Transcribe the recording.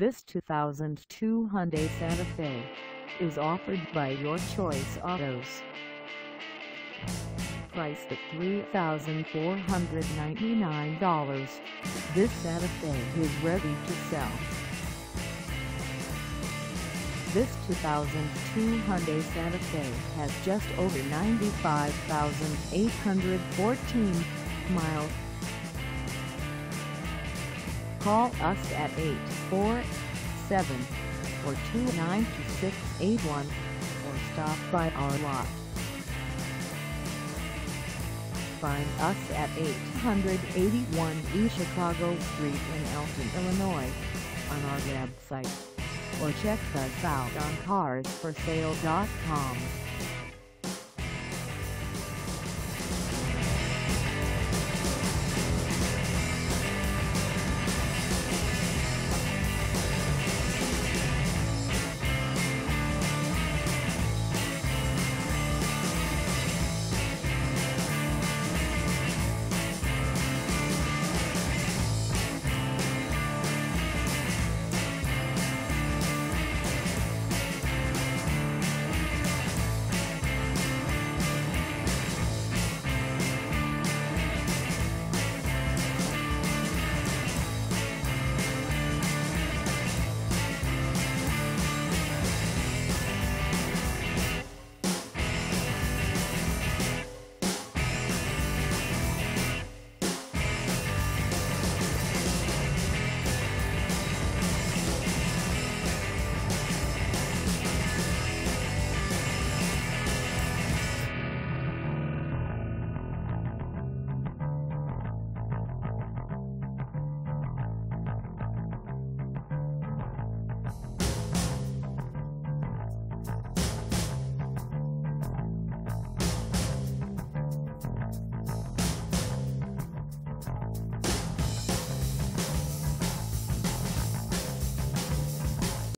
This 2002 Hyundai Santa Fe is offered by Your Choice Autos. Priced at $3,499, this Santa Fe is ready to sell. This 2002 Hyundai Santa Fe has just over 95,814 miles. Call us at 847-429-2681 or stop by our lot. Find us at 881 East Chicago Street in Elgin, Illinois, on our website, or check us out on carsforsale.com.